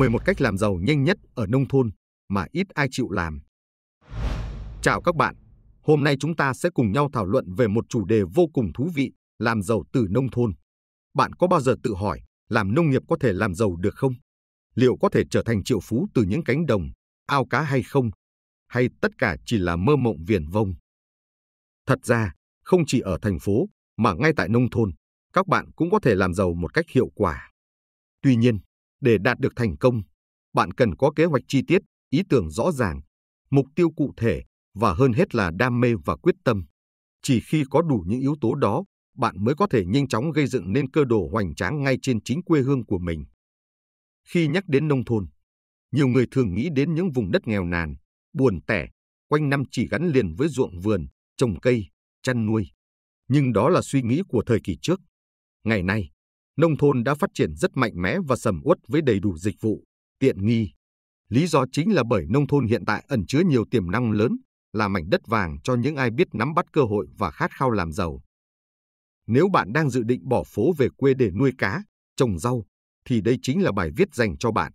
11 cách làm giàu nhanh nhất ở nông thôn mà ít ai chịu làm. Chào các bạn, hôm nay chúng ta sẽ cùng nhau thảo luận về một chủ đề vô cùng thú vị, làm giàu từ nông thôn. Bạn có bao giờ tự hỏi, làm nông nghiệp có thể làm giàu được không? Liệu có thể trở thành triệu phú từ những cánh đồng, ao cá hay không? Hay tất cả chỉ là mơ mộng viển vông? Thật ra, không chỉ ở thành phố mà ngay tại nông thôn, các bạn cũng có thể làm giàu một cách hiệu quả. Tuy nhiên, để đạt được thành công, bạn cần có kế hoạch chi tiết, ý tưởng rõ ràng, mục tiêu cụ thể và hơn hết là đam mê và quyết tâm. Chỉ khi có đủ những yếu tố đó, bạn mới có thể nhanh chóng gây dựng nên cơ đồ hoành tráng ngay trên chính quê hương của mình. Khi nhắc đến nông thôn, nhiều người thường nghĩ đến những vùng đất nghèo nàn, buồn tẻ, quanh năm chỉ gắn liền với ruộng vườn, trồng cây, chăn nuôi. Nhưng đó là suy nghĩ của thời kỳ trước. Ngày nay, nông thôn đã phát triển rất mạnh mẽ và sầm uất với đầy đủ dịch vụ, tiện nghi. Lý do chính là bởi nông thôn hiện tại ẩn chứa nhiều tiềm năng lớn, là mảnh đất vàng cho những ai biết nắm bắt cơ hội và khát khao làm giàu. Nếu bạn đang dự định bỏ phố về quê để nuôi cá, trồng rau, thì đây chính là bài viết dành cho bạn.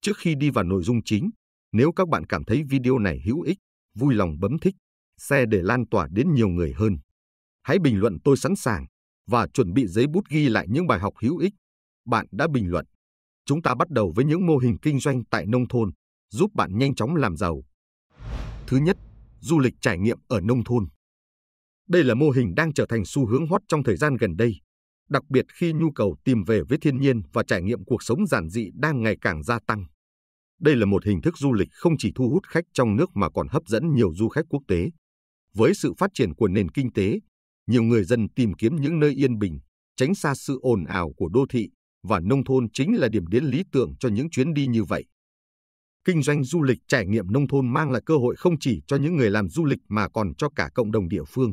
Trước khi đi vào nội dung chính, nếu các bạn cảm thấy video này hữu ích, vui lòng bấm thích, share để lan tỏa đến nhiều người hơn. Hãy bình luận "tôi sẵn sàng" và chuẩn bị giấy bút ghi lại những bài học hữu ích bạn đã bình luận. Chúng ta bắt đầu với những mô hình kinh doanh tại nông thôn giúp bạn nhanh chóng làm giàu. Thứ nhất, du lịch trải nghiệm ở nông thôn. Đây là mô hình đang trở thành xu hướng hot trong thời gian gần đây, đặc biệt khi nhu cầu tìm về với thiên nhiên và trải nghiệm cuộc sống giản dị đang ngày càng gia tăng. Đây là một hình thức du lịch không chỉ thu hút khách trong nước mà còn hấp dẫn nhiều du khách quốc tế. Với sự phát triển của nền kinh tế, nhiều người dân tìm kiếm những nơi yên bình, tránh xa sự ồn ào của đô thị, và nông thôn chính là điểm đến lý tưởng cho những chuyến đi như vậy. Kinh doanh du lịch trải nghiệm nông thôn mang lại cơ hội không chỉ cho những người làm du lịch mà còn cho cả cộng đồng địa phương.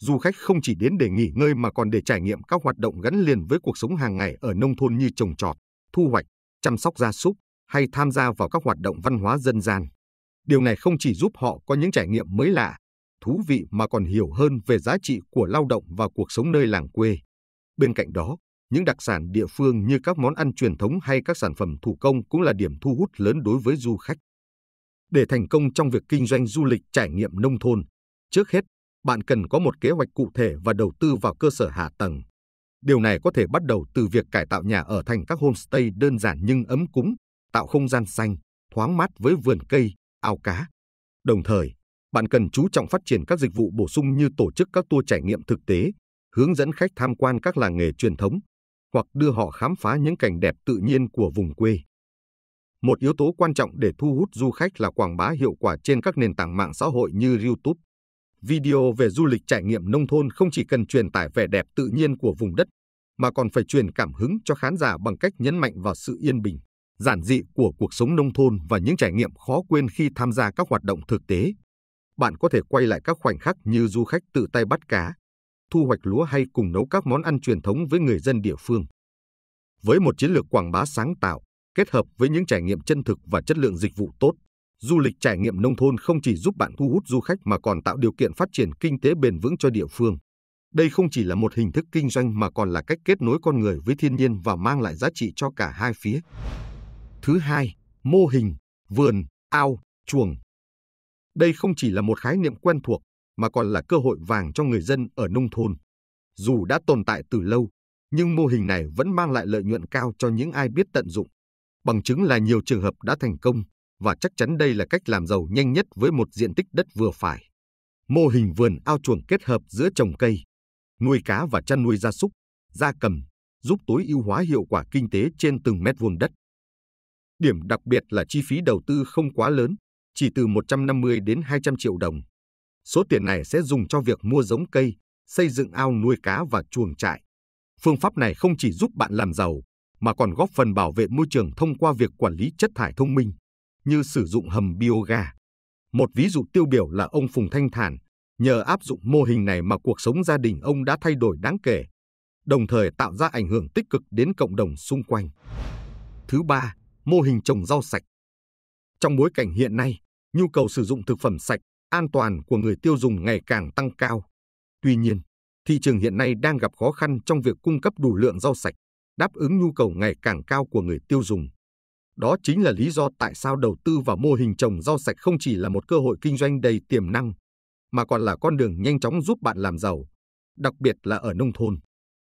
Du khách không chỉ đến để nghỉ ngơi mà còn để trải nghiệm các hoạt động gắn liền với cuộc sống hàng ngày ở nông thôn như trồng trọt, thu hoạch, chăm sóc gia súc hay tham gia vào các hoạt động văn hóa dân gian. Điều này không chỉ giúp họ có những trải nghiệm mới lạ, thú vị mà còn hiểu hơn về giá trị của lao động và cuộc sống nơi làng quê. Bên cạnh đó, những đặc sản địa phương như các món ăn truyền thống hay các sản phẩm thủ công cũng là điểm thu hút lớn đối với du khách. Để thành công trong việc kinh doanh du lịch trải nghiệm nông thôn, trước hết, bạn cần có một kế hoạch cụ thể và đầu tư vào cơ sở hạ tầng. Điều này có thể bắt đầu từ việc cải tạo nhà ở thành các homestay đơn giản nhưng ấm cúng, tạo không gian xanh, thoáng mát với vườn cây, ao cá. Đồng thời, bạn cần chú trọng phát triển các dịch vụ bổ sung như tổ chức các tour trải nghiệm thực tế, hướng dẫn khách tham quan các làng nghề truyền thống, hoặc đưa họ khám phá những cảnh đẹp tự nhiên của vùng quê. Một yếu tố quan trọng để thu hút du khách là quảng bá hiệu quả trên các nền tảng mạng xã hội như YouTube. Video về du lịch trải nghiệm nông thôn không chỉ cần truyền tải vẻ đẹp tự nhiên của vùng đất, mà còn phải truyền cảm hứng cho khán giả bằng cách nhấn mạnh vào sự yên bình, giản dị của cuộc sống nông thôn và những trải nghiệm khó quên khi tham gia các hoạt động thực tế. Bạn có thể quay lại các khoảnh khắc như du khách tự tay bắt cá, thu hoạch lúa hay cùng nấu các món ăn truyền thống với người dân địa phương. Với một chiến lược quảng bá sáng tạo, kết hợp với những trải nghiệm chân thực và chất lượng dịch vụ tốt, du lịch trải nghiệm nông thôn không chỉ giúp bạn thu hút du khách mà còn tạo điều kiện phát triển kinh tế bền vững cho địa phương. Đây không chỉ là một hình thức kinh doanh mà còn là cách kết nối con người với thiên nhiên và mang lại giá trị cho cả hai phía. Thứ hai, mô hình vườn, ao, chuồng. Đây không chỉ là một khái niệm quen thuộc, mà còn là cơ hội vàng cho người dân ở nông thôn. Dù đã tồn tại từ lâu, nhưng mô hình này vẫn mang lại lợi nhuận cao cho những ai biết tận dụng. Bằng chứng là nhiều trường hợp đã thành công, và chắc chắn đây là cách làm giàu nhanh nhất với một diện tích đất vừa phải. Mô hình vườn ao chuồng kết hợp giữa trồng cây, nuôi cá và chăn nuôi gia súc, gia cầm, giúp tối ưu hóa hiệu quả kinh tế trên từng mét vuông đất. Điểm đặc biệt là chi phí đầu tư không quá lớn, chỉ từ 150 đến 200 triệu đồng. Số tiền này sẽ dùng cho việc mua giống cây, xây dựng ao nuôi cá và chuồng trại. Phương pháp này không chỉ giúp bạn làm giàu, mà còn góp phần bảo vệ môi trường thông qua việc quản lý chất thải thông minh, như sử dụng hầm biogas. Một ví dụ tiêu biểu là ông Phùng Thanh Thản, nhờ áp dụng mô hình này mà cuộc sống gia đình ông đã thay đổi đáng kể, đồng thời tạo ra ảnh hưởng tích cực đến cộng đồng xung quanh. Thứ ba, mô hình trồng rau sạch. Trong bối cảnh hiện nay, nhu cầu sử dụng thực phẩm sạch, an toàn của người tiêu dùng ngày càng tăng cao. Tuy nhiên, thị trường hiện nay đang gặp khó khăn trong việc cung cấp đủ lượng rau sạch, đáp ứng nhu cầu ngày càng cao của người tiêu dùng. Đó chính là lý do tại sao đầu tư vào mô hình trồng rau sạch không chỉ là một cơ hội kinh doanh đầy tiềm năng, mà còn là con đường nhanh chóng giúp bạn làm giàu, đặc biệt là ở nông thôn.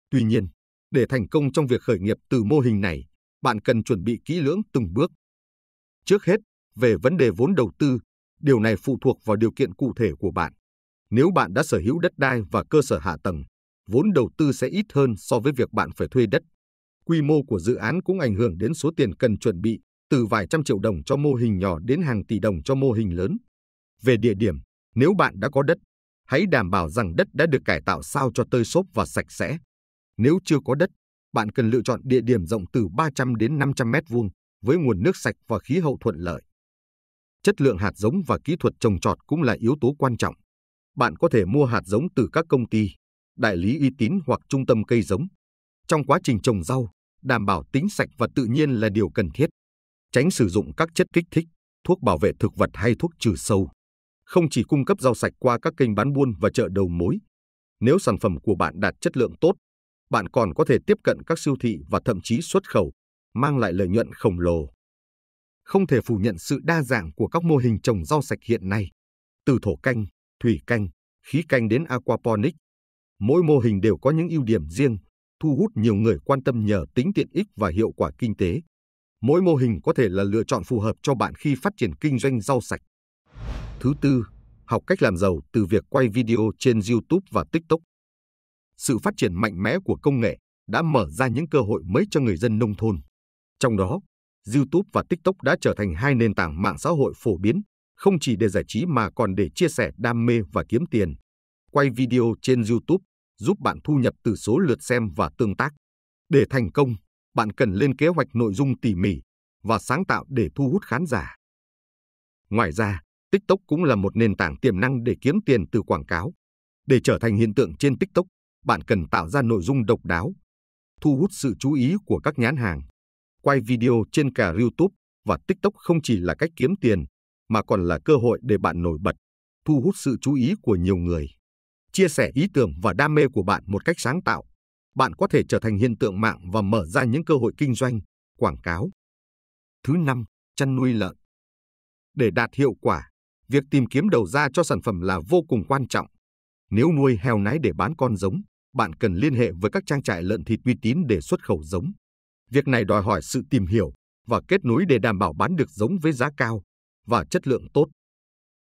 Tuy nhiên, để thành công trong việc khởi nghiệp từ mô hình này, bạn cần chuẩn bị kỹ lưỡng từng bước. Trước hết, về vấn đề vốn đầu tư, điều này phụ thuộc vào điều kiện cụ thể của bạn. Nếu bạn đã sở hữu đất đai và cơ sở hạ tầng, vốn đầu tư sẽ ít hơn so với việc bạn phải thuê đất. Quy mô của dự án cũng ảnh hưởng đến số tiền cần chuẩn bị, từ vài trăm triệu đồng cho mô hình nhỏ đến hàng tỷ đồng cho mô hình lớn. Về địa điểm, nếu bạn đã có đất, hãy đảm bảo rằng đất đã được cải tạo sao cho tơi xốp và sạch sẽ. Nếu chưa có đất, bạn cần lựa chọn địa điểm rộng từ 300 đến 500 m2 với nguồn nước sạch và khí hậu thuận lợi. Chất lượng hạt giống và kỹ thuật trồng trọt cũng là yếu tố quan trọng. Bạn có thể mua hạt giống từ các công ty, đại lý uy tín hoặc trung tâm cây giống. Trong quá trình trồng rau, đảm bảo tính sạch và tự nhiên là điều cần thiết. Tránh sử dụng các chất kích thích, thuốc bảo vệ thực vật hay thuốc trừ sâu. Không chỉ cung cấp rau sạch qua các kênh bán buôn và chợ đầu mối, nếu sản phẩm của bạn đạt chất lượng tốt, bạn còn có thể tiếp cận các siêu thị và thậm chí xuất khẩu, mang lại lợi nhuận khổng lồ. Không thể phủ nhận sự đa dạng của các mô hình trồng rau sạch hiện nay, từ thổ canh, thủy canh, khí canh đến aquaponics. Mỗi mô hình đều có những ưu điểm riêng, thu hút nhiều người quan tâm nhờ tính tiện ích và hiệu quả kinh tế. Mỗi mô hình có thể là lựa chọn phù hợp cho bạn khi phát triển kinh doanh rau sạch. Thứ tư, học cách làm giàu từ việc quay video trên YouTube và TikTok. Sự phát triển mạnh mẽ của công nghệ đã mở ra những cơ hội mới cho người dân nông thôn. Trong đó, YouTube và TikTok đã trở thành hai nền tảng mạng xã hội phổ biến, không chỉ để giải trí mà còn để chia sẻ đam mê và kiếm tiền. Quay video trên YouTube giúp bạn thu nhập từ số lượt xem và tương tác. Để thành công, bạn cần lên kế hoạch nội dung tỉ mỉ và sáng tạo để thu hút khán giả. Ngoài ra, TikTok cũng là một nền tảng tiềm năng để kiếm tiền từ quảng cáo. Để trở thành hiện tượng trên TikTok, bạn cần tạo ra nội dung độc đáo, thu hút sự chú ý của các nhãn hàng. Quay video trên cả YouTube và TikTok không chỉ là cách kiếm tiền, mà còn là cơ hội để bạn nổi bật, thu hút sự chú ý của nhiều người. Chia sẻ ý tưởng và đam mê của bạn một cách sáng tạo, bạn có thể trở thành hiện tượng mạng và mở ra những cơ hội kinh doanh, quảng cáo. Thứ năm, chăn nuôi lợn. Để đạt hiệu quả, việc tìm kiếm đầu ra cho sản phẩm là vô cùng quan trọng. Nếu nuôi heo nái để bán con giống, bạn cần liên hệ với các trang trại lợn thịt uy tín để xuất khẩu giống. Việc này đòi hỏi sự tìm hiểu và kết nối để đảm bảo bán được giống với giá cao và chất lượng tốt.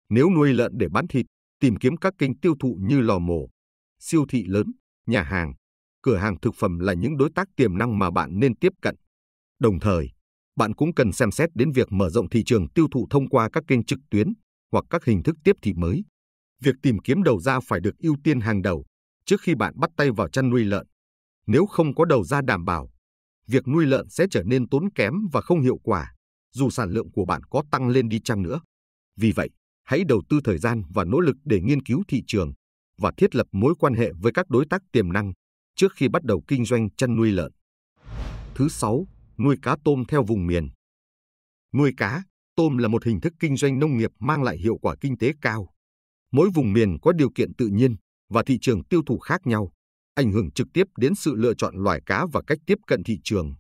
Nếu nuôi lợn để bán thịt, tìm kiếm các kênh tiêu thụ như lò mổ, siêu thị lớn, nhà hàng, cửa hàng thực phẩm là những đối tác tiềm năng mà bạn nên tiếp cận. Đồng thời, bạn cũng cần xem xét đến việc mở rộng thị trường tiêu thụ thông qua các kênh trực tuyến hoặc các hình thức tiếp thị mới. Việc tìm kiếm đầu ra phải được ưu tiên hàng đầu trước khi bạn bắt tay vào chăn nuôi lợn. Nếu không có đầu ra đảm bảo, việc nuôi lợn sẽ trở nên tốn kém và không hiệu quả, dù sản lượng của bạn có tăng lên đi chăng nữa. Vì vậy, hãy đầu tư thời gian và nỗ lực để nghiên cứu thị trường và thiết lập mối quan hệ với các đối tác tiềm năng trước khi bắt đầu kinh doanh chăn nuôi lợn. Thứ 6. Nuôi cá tôm theo vùng miền. Nuôi cá, tôm là một hình thức kinh doanh nông nghiệp mang lại hiệu quả kinh tế cao. Mỗi vùng miền có điều kiện tự nhiên và thị trường tiêu thụ khác nhau, ảnh hưởng trực tiếp đến sự lựa chọn loài cá và cách tiếp cận thị trường.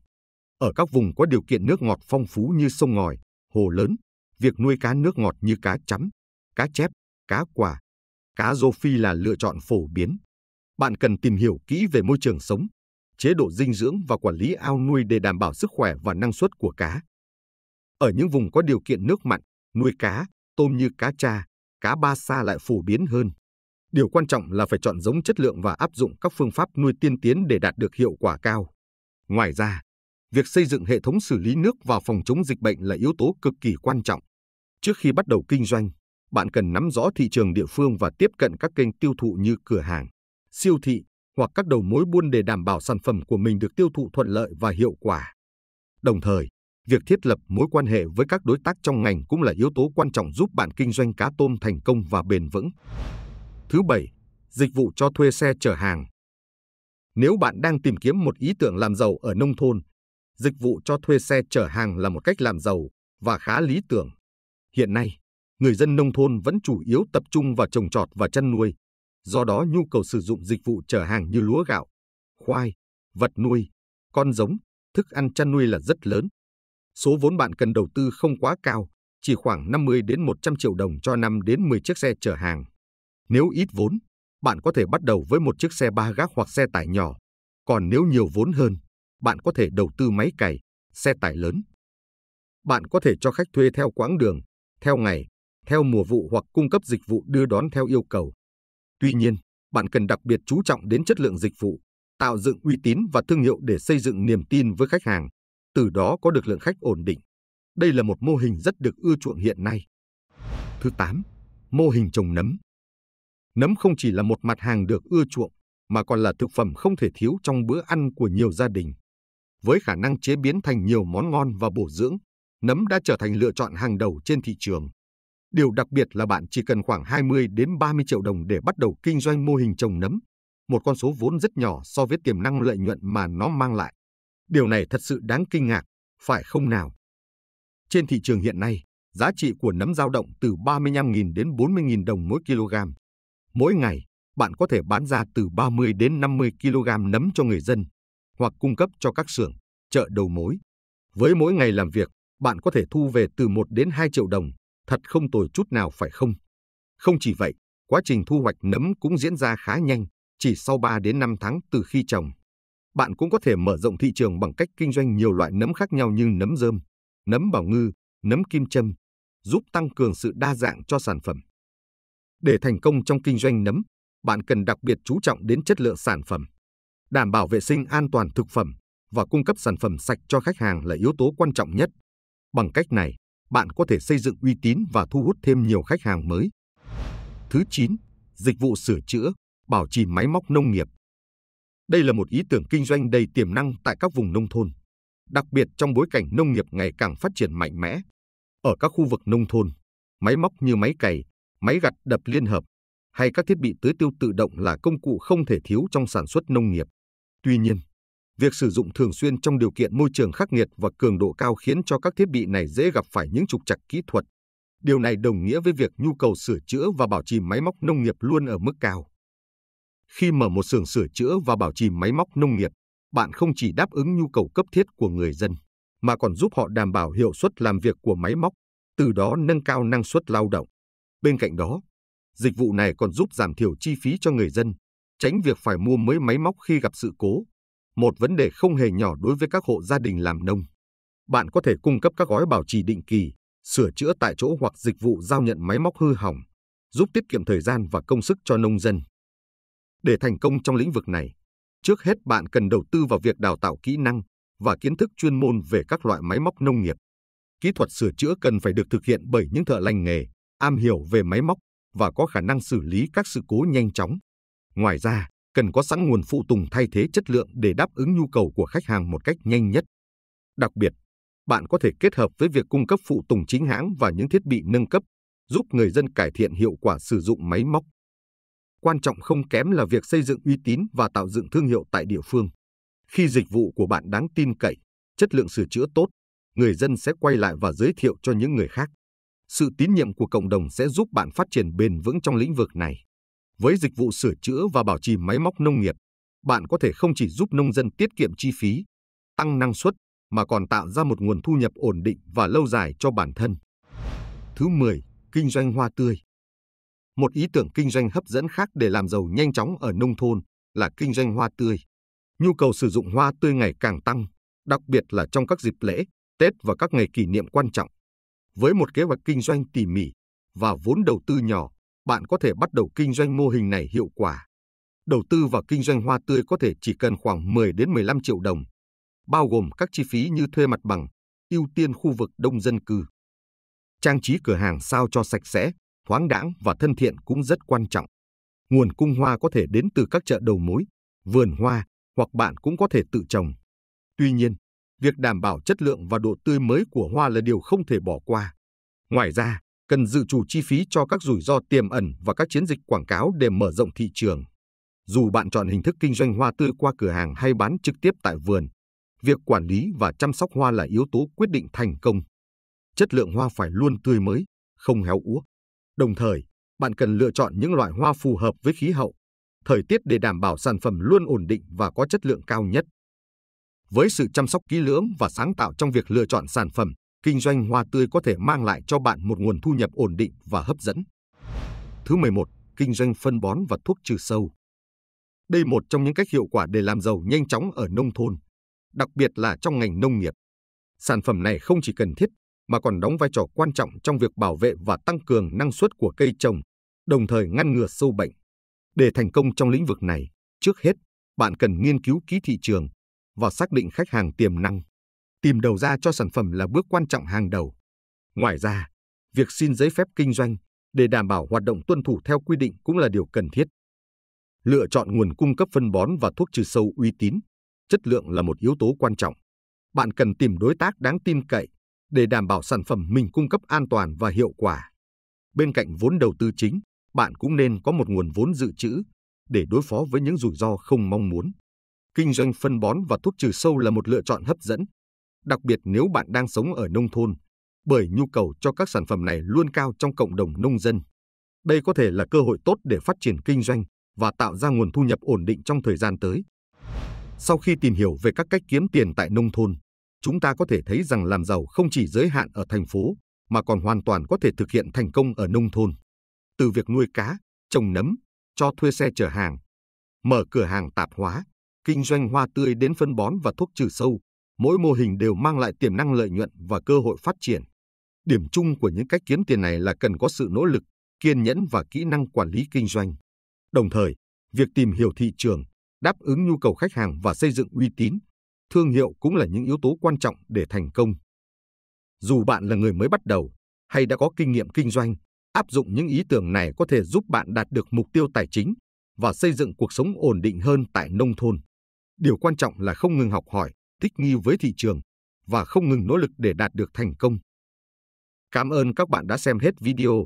Ở các vùng có điều kiện nước ngọt phong phú như sông ngòi, hồ lớn, việc nuôi cá nước ngọt như cá chấm, cá chép, cá quả, cá rô phi là lựa chọn phổ biến. Bạn cần tìm hiểu kỹ về môi trường sống, chế độ dinh dưỡng và quản lý ao nuôi để đảm bảo sức khỏe và năng suất của cá. Ở những vùng có điều kiện nước mặn, nuôi cá, tôm như cá tra, cá ba sa lại phổ biến hơn. Điều quan trọng là phải chọn giống chất lượng và áp dụng các phương pháp nuôi tiên tiến để đạt được hiệu quả cao. Ngoài ra, việc xây dựng hệ thống xử lý nước và phòng chống dịch bệnh là yếu tố cực kỳ quan trọng. Trước khi bắt đầu kinh doanh, bạn cần nắm rõ thị trường địa phương và tiếp cận các kênh tiêu thụ như cửa hàng, siêu thị hoặc các đầu mối buôn để đảm bảo sản phẩm của mình được tiêu thụ thuận lợi và hiệu quả. Đồng thời, việc thiết lập mối quan hệ với các đối tác trong ngành cũng là yếu tố quan trọng giúp bạn kinh doanh cá tôm thành công và bền vững. Thứ 7. Dịch vụ cho thuê xe chở hàng. Nếu bạn đang tìm kiếm một ý tưởng làm giàu ở nông thôn, dịch vụ cho thuê xe chở hàng là một cách làm giàu và khá lý tưởng. Hiện nay, người dân nông thôn vẫn chủ yếu tập trung vào trồng trọt và chăn nuôi. Do đó, nhu cầu sử dụng dịch vụ chở hàng như lúa gạo, khoai, vật nuôi, con giống, thức ăn chăn nuôi là rất lớn. số vốn bạn cần đầu tư không quá cao, chỉ khoảng 50 đến 100 triệu đồng cho 5 đến 10 chiếc xe chở hàng. Nếu ít vốn, bạn có thể bắt đầu với một chiếc xe 3 gác hoặc xe tải nhỏ. Còn nếu nhiều vốn hơn, bạn có thể đầu tư máy cày, xe tải lớn. Bạn có thể cho khách thuê theo quãng đường, theo ngày, theo mùa vụ hoặc cung cấp dịch vụ đưa đón theo yêu cầu. Tuy nhiên, bạn cần đặc biệt chú trọng đến chất lượng dịch vụ, tạo dựng uy tín và thương hiệu để xây dựng niềm tin với khách hàng, từ đó có được lượng khách ổn định. Đây là một mô hình rất được ưa chuộng hiện nay. Thứ 8. Mô hình trồng nấm. Nấm không chỉ là một mặt hàng được ưa chuộng, mà còn là thực phẩm không thể thiếu trong bữa ăn của nhiều gia đình. Với khả năng chế biến thành nhiều món ngon và bổ dưỡng, nấm đã trở thành lựa chọn hàng đầu trên thị trường. Điều đặc biệt là bạn chỉ cần khoảng 20 đến 30 triệu đồng để bắt đầu kinh doanh mô hình trồng nấm, một con số vốn rất nhỏ so với tiềm năng lợi nhuận mà nó mang lại. Điều này thật sự đáng kinh ngạc, phải không nào? Trên thị trường hiện nay, giá trị của nấm dao động từ 35.000 đến 40.000 đồng mỗi kg. Mỗi ngày, bạn có thể bán ra từ 30 đến 50 kg nấm cho người dân hoặc cung cấp cho các xưởng, chợ đầu mối. Với mỗi ngày làm việc, bạn có thể thu về từ 1 đến 2 triệu đồng, thật không tồi chút nào phải không? Không chỉ vậy, quá trình thu hoạch nấm cũng diễn ra khá nhanh, chỉ sau 3 đến 5 tháng từ khi trồng. Bạn cũng có thể mở rộng thị trường bằng cách kinh doanh nhiều loại nấm khác nhau như nấm rơm, nấm bào ngư, nấm kim châm, giúp tăng cường sự đa dạng cho sản phẩm. Để thành công trong kinh doanh nấm, bạn cần đặc biệt chú trọng đến chất lượng sản phẩm. Đảm bảo vệ sinh an toàn thực phẩm và cung cấp sản phẩm sạch cho khách hàng là yếu tố quan trọng nhất. Bằng cách này, bạn có thể xây dựng uy tín và thu hút thêm nhiều khách hàng mới. Thứ 9. Dịch vụ sửa chữa, bảo trì máy móc nông nghiệp. Đây là một ý tưởng kinh doanh đầy tiềm năng tại các vùng nông thôn, đặc biệt trong bối cảnh nông nghiệp ngày càng phát triển mạnh mẽ. Ở các khu vực nông thôn, máy móc như máy cày, máy gặt đập liên hợp hay các thiết bị tưới tiêu tự động là công cụ không thể thiếu trong sản xuất nông nghiệp. Tuy nhiên, việc sử dụng thường xuyên trong điều kiện môi trường khắc nghiệt và cường độ cao khiến cho các thiết bị này dễ gặp phải những trục trặc kỹ thuật. Điều này đồng nghĩa với việc nhu cầu sửa chữa và bảo trì máy móc nông nghiệp luôn ở mức cao. Khi mở một xưởng sửa chữa và bảo trì máy móc nông nghiệp, bạn không chỉ đáp ứng nhu cầu cấp thiết của người dân, mà còn giúp họ đảm bảo hiệu suất làm việc của máy móc, từ đó nâng cao năng suất lao động. Bên cạnh đó, dịch vụ này còn giúp giảm thiểu chi phí cho người dân, tránh việc phải mua mới máy móc khi gặp sự cố, một vấn đề không hề nhỏ đối với các hộ gia đình làm nông. Bạn có thể cung cấp các gói bảo trì định kỳ, sửa chữa tại chỗ hoặc dịch vụ giao nhận máy móc hư hỏng, giúp tiết kiệm thời gian và công sức cho nông dân. Để thành công trong lĩnh vực này, trước hết bạn cần đầu tư vào việc đào tạo kỹ năng và kiến thức chuyên môn về các loại máy móc nông nghiệp. Kỹ thuật sửa chữa cần phải được thực hiện bởi những thợ lành nghề, am hiểu về máy móc và có khả năng xử lý các sự cố nhanh chóng. Ngoài ra, cần có sẵn nguồn phụ tùng thay thế chất lượng để đáp ứng nhu cầu của khách hàng một cách nhanh nhất. Đặc biệt, bạn có thể kết hợp với việc cung cấp phụ tùng chính hãng và những thiết bị nâng cấp, giúp người dân cải thiện hiệu quả sử dụng máy móc. Quan trọng không kém là việc xây dựng uy tín và tạo dựng thương hiệu tại địa phương. Khi dịch vụ của bạn đáng tin cậy, chất lượng sửa chữa tốt, người dân sẽ quay lại và giới thiệu cho những người khác. Sự tín nhiệm của cộng đồng sẽ giúp bạn phát triển bền vững trong lĩnh vực này. Với dịch vụ sửa chữa và bảo trì máy móc nông nghiệp, bạn có thể không chỉ giúp nông dân tiết kiệm chi phí, tăng năng suất, mà còn tạo ra một nguồn thu nhập ổn định và lâu dài cho bản thân. Thứ 10. Kinh doanh hoa tươi. Một ý tưởng kinh doanh hấp dẫn khác để làm giàu nhanh chóng ở nông thôn là kinh doanh hoa tươi. Nhu cầu sử dụng hoa tươi ngày càng tăng, đặc biệt là trong các dịp lễ, Tết và các ngày kỷ niệm quan trọng. Với một kế hoạch kinh doanh tỉ mỉ và vốn đầu tư nhỏ, bạn có thể bắt đầu kinh doanh mô hình này hiệu quả. Đầu tư vào kinh doanh hoa tươi có thể chỉ cần khoảng 10 đến 15 triệu đồng, bao gồm các chi phí như thuê mặt bằng, ưu tiên khu vực đông dân cư. Trang trí cửa hàng sao cho sạch sẽ, thoáng đãng và thân thiện cũng rất quan trọng. Nguồn cung hoa có thể đến từ các chợ đầu mối, vườn hoa hoặc bạn cũng có thể tự trồng. Tuy nhiên, việc đảm bảo chất lượng và độ tươi mới của hoa là điều không thể bỏ qua. Ngoài ra, cần dự trù chi phí cho các rủi ro tiềm ẩn và các chiến dịch quảng cáo để mở rộng thị trường. Dù bạn chọn hình thức kinh doanh hoa tươi qua cửa hàng hay bán trực tiếp tại vườn, việc quản lý và chăm sóc hoa là yếu tố quyết định thành công. Chất lượng hoa phải luôn tươi mới, không héo úa. Đồng thời, bạn cần lựa chọn những loại hoa phù hợp với khí hậu, thời tiết để đảm bảo sản phẩm luôn ổn định và có chất lượng cao nhất. Với sự chăm sóc kỹ lưỡng và sáng tạo trong việc lựa chọn sản phẩm, kinh doanh hoa tươi có thể mang lại cho bạn một nguồn thu nhập ổn định và hấp dẫn. Thứ 11. Kinh doanh phân bón và thuốc trừ sâu. Đây là một trong những cách hiệu quả để làm giàu nhanh chóng ở nông thôn, đặc biệt là trong ngành nông nghiệp. Sản phẩm này không chỉ cần thiết, mà còn đóng vai trò quan trọng trong việc bảo vệ và tăng cường năng suất của cây trồng, đồng thời ngăn ngừa sâu bệnh. Để thành công trong lĩnh vực này, trước hết, bạn cần nghiên cứu kỹ thị trường và xác định khách hàng tiềm năng. Tìm đầu ra cho sản phẩm là bước quan trọng hàng đầu. Ngoài ra, việc xin giấy phép kinh doanh để đảm bảo hoạt động tuân thủ theo quy định cũng là điều cần thiết. Lựa chọn nguồn cung cấp phân bón và thuốc trừ sâu uy tín, chất lượng là một yếu tố quan trọng. Bạn cần tìm đối tác đáng tin cậy để đảm bảo sản phẩm mình cung cấp an toàn và hiệu quả. Bên cạnh vốn đầu tư chính, bạn cũng nên có một nguồn vốn dự trữ để đối phó với những rủi ro không mong muốn. Kinh doanh phân bón và thuốc trừ sâu là một lựa chọn hấp dẫn, đặc biệt nếu bạn đang sống ở nông thôn, bởi nhu cầu cho các sản phẩm này luôn cao trong cộng đồng nông dân. Đây có thể là cơ hội tốt để phát triển kinh doanh và tạo ra nguồn thu nhập ổn định trong thời gian tới. Sau khi tìm hiểu về các cách kiếm tiền tại nông thôn, chúng ta có thể thấy rằng làm giàu không chỉ giới hạn ở thành phố, mà còn hoàn toàn có thể thực hiện thành công ở nông thôn. Từ việc nuôi cá, trồng nấm, cho thuê xe chở hàng, mở cửa hàng tạp hóa, kinh doanh hoa tươi đến phân bón và thuốc trừ sâu, mỗi mô hình đều mang lại tiềm năng lợi nhuận và cơ hội phát triển. Điểm chung của những cách kiếm tiền này là cần có sự nỗ lực, kiên nhẫn và kỹ năng quản lý kinh doanh. Đồng thời, việc tìm hiểu thị trường, đáp ứng nhu cầu khách hàng và xây dựng uy tín, thương hiệu cũng là những yếu tố quan trọng để thành công. Dù bạn là người mới bắt đầu hay đã có kinh nghiệm kinh doanh, áp dụng những ý tưởng này có thể giúp bạn đạt được mục tiêu tài chính và xây dựng cuộc sống ổn định hơn tại nông thôn. Điều quan trọng là không ngừng học hỏi, thích nghi với thị trường và không ngừng nỗ lực để đạt được thành công. Cảm ơn các bạn đã xem hết video.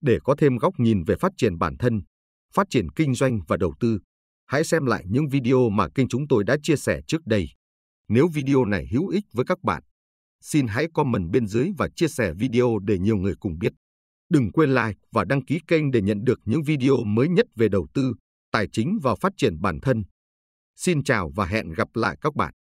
Để có thêm góc nhìn về phát triển bản thân, phát triển kinh doanh và đầu tư, hãy xem lại những video mà kênh chúng tôi đã chia sẻ trước đây. Nếu video này hữu ích với các bạn, xin hãy comment bên dưới và chia sẻ video để nhiều người cùng biết. Đừng quên like và đăng ký kênh để nhận được những video mới nhất về đầu tư, tài chính và phát triển bản thân. Xin chào và hẹn gặp lại các bạn.